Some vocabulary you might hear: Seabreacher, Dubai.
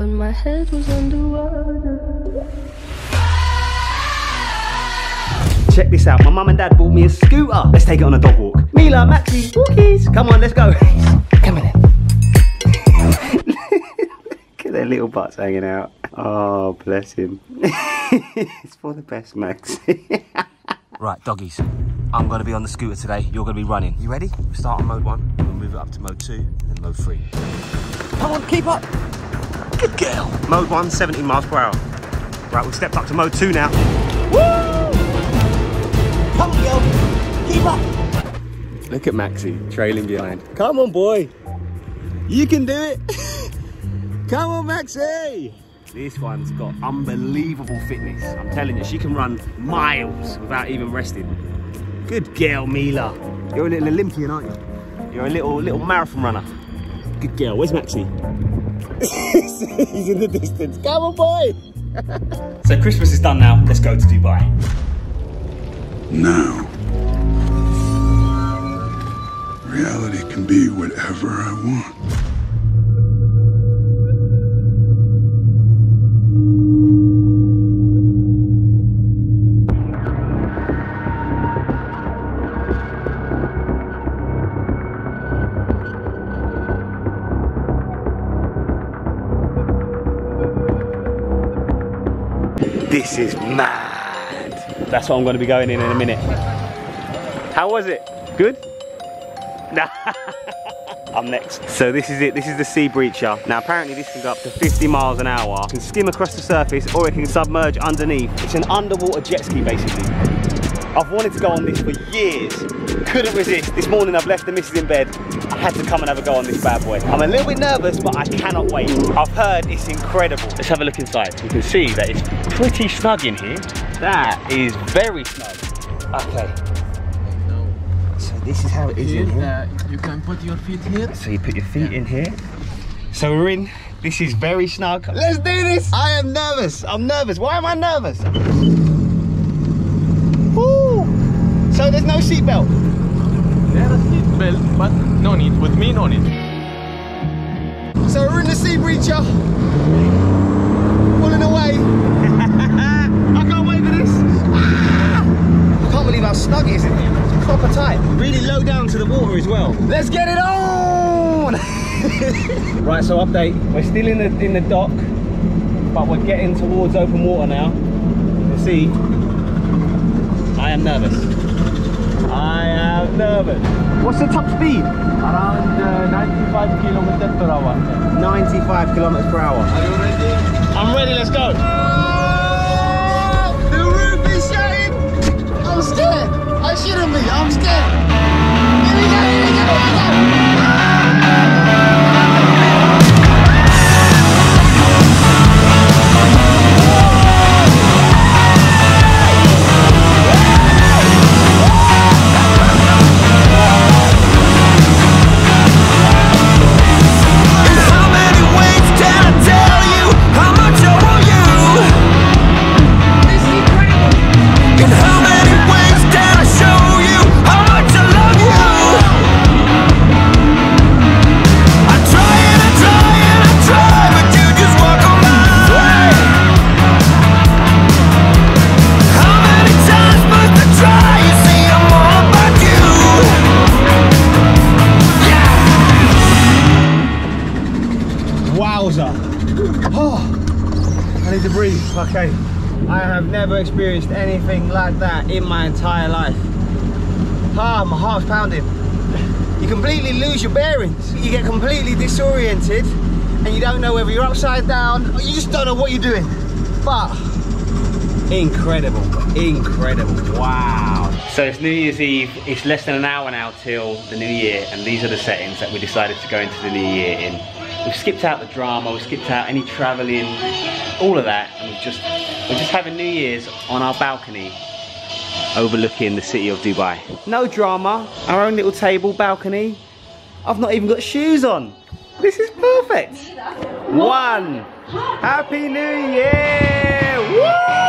but my head was underwater. Check this out, my mum and dad bought me a scooter. Let's take it on a dog walk. Mila, Maxi, walkies. Come on, let's go. Come on in. Look at their little butts hanging out. Oh, bless him. It's for the best, Maxi. Right, doggies, I'm going to be on the scooter today. You're going to be running. You ready? We'll start on mode 1. We'll move it up to mode 2 and then mode 3. Come on, keep up. Good girl. Mode 1, 17 miles per hour. Right, we've stepped up to mode 2 now. Woo! Come on, girl. Keep up. Look at Maxi trailing behind. Come on, boy. You can do it. Come on, Maxi. This one's got unbelievable fitness. I'm telling you, she can run miles without even resting. Good girl, Mila. You're a little Olympian, aren't you? You're a little marathon runner. Good girl. Where's Maxi? He's in the distance. Come on, boy. So Christmas is done now. Let's go to Dubai. Now, reality can be whatever I want. This is mad. That's what I'm going to be going in a minute. How was it? Good? Nah. I'm next. So this is it. This is the Seabreacher. Now apparently this can go up to 50 miles an hour. It can skim across the surface or it can submerge underneath. It's an underwater jet ski basically. I've wanted to go on this for years. Couldn't resist. This morning I've left the missus in bed. I had to come and have a go on this bad boy. I'm a little bit nervous, but I cannot wait. I've heard it's incredible. Let's have a look inside. You can see that it's pretty snug in here. That is very snug. Okay. So this is how it is in here. You can put your feet here. So you put your feet in here. So we're in. This is very snug. Let's do this. I am nervous. I'm nervous. Why am I nervous? So there's no seatbelt? There is seatbelt, but no need. With me, no need. So we're in the Seabreacher, pulling away. I can't wait for this. I can't believe how snug it is in here. It's proper tight. Really low down to the water as well. Let's get it on! Right, so update. We're still in the dock, but we're getting towards open water now. You see, I am nervous. I am nervous. What's the top speed? Around 95 kilometers per hour. 95 kilometers per hour. Are you ready? I'm ready, let's go. Oh, the roof is shaking. I'm scared. I shouldn't be, I'm scared. Here we go, here we go, here we go. Oh, I need to breathe. Okay, I have never experienced anything like that in my entire life. Ah, my heart's pounding. You completely lose your bearings. You get completely disoriented and you don't know whether you're upside down or you just don't know what you're doing. But incredible, incredible, wow. So it's New Year's Eve, it's less than an hour now till the new year, and these are the settings that we decided to go into the new year in. We've skipped out the drama, we've skipped out any travelling, all of that, and we're just having New Year's on our balcony overlooking the city of Dubai. No drama, our own little table, balcony. I've not even got shoes on. This is perfect. One, Happy New Year! Woo!